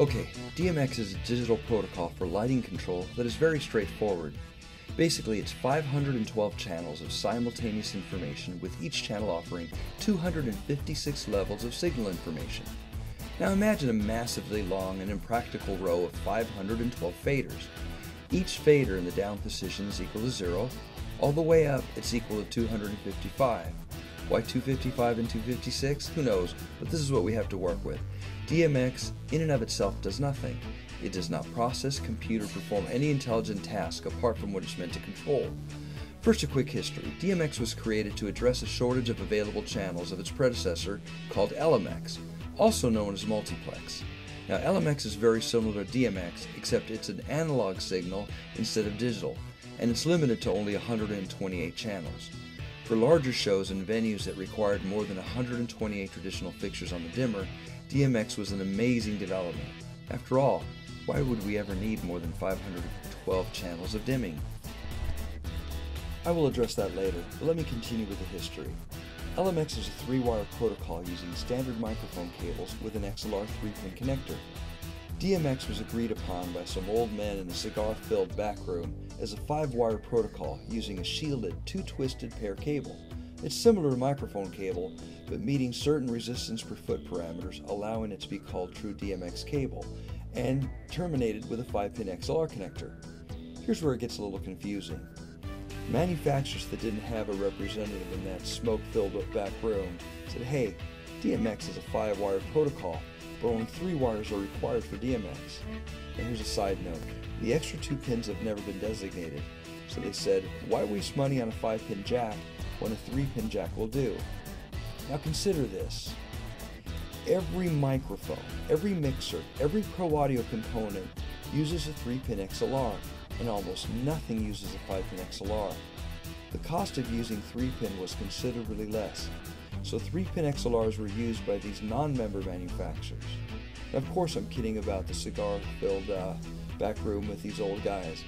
Okay, DMX is a digital protocol for lighting control that is very straightforward. Basically, it's 512 channels of simultaneous information, with each channel offering 256 levels of signal information. Now imagine a massively long and impractical row of 512 faders. Each fader in the down position is equal to 0, all the way up it's equal to 255. Why 255 and 256? Who knows, but this is what we have to work with. DMX in and of itself does nothing. It does not process, compute, or perform any intelligent task apart from what it's meant to control. First, a quick history. DMX was created to address a shortage of available channels of its predecessor called LMX, also known as Multiplex. Now, LMX is very similar to DMX, except it's an analog signal instead of digital, and it's limited to only 128 channels. For larger shows and venues that required more than 128 traditional fixtures on the dimmer, DMX was an amazing development. After all, why would we ever need more than 512 channels of dimming? I will address that later, but let me continue with the history. LMX is a 3-wire protocol using standard microphone cables with an XLR 3-pin connector. DMX was agreed upon by some old men in a cigar-filled back room as a 5-wire protocol using a shielded, 2-twisted pair cable. It's similar to microphone cable, but meeting certain resistance per foot parameters, allowing it to be called true DMX cable, and terminated with a 5-pin XLR connector. Here's where it gets a little confusing. Manufacturers that didn't have a representative in that smoke-filled up back room said, hey, DMX is a 5-wire protocol, but only 3 wires are required for DMX. And here's a side note, the extra 2 pins have never been designated, so they said, why waste money on a 5-pin jack when a 3-pin jack will do? Now consider this. Every microphone, every mixer, every pro audio component uses a 3-pin XLR, and almost nothing uses a 5-pin XLR. The cost of using 3-pin was considerably less, so 3-pin XLRs were used by these non-member manufacturers. Of course, I'm kidding about the cigar-filled back room with these old guys.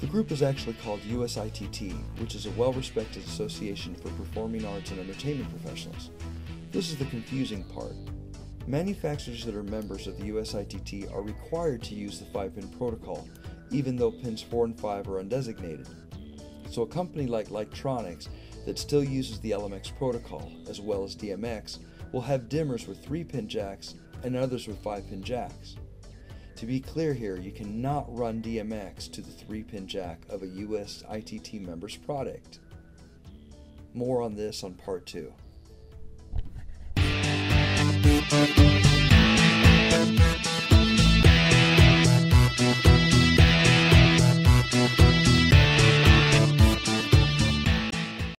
The group is actually called USITT, which is a well-respected association for performing arts and entertainment professionals. This is the confusing part. Manufacturers that are members of the USITT are required to use the 5-pin protocol, even though pins 4 and 5 are undesignated. So a company like Lightronics that still uses the LMX protocol, as well as DMX, will have dimmers with 3-pin jacks and others with 5-pin jacks. To be clear here, you cannot run DMX to the 3-pin jack of a USITT member's product. More on this on part 2.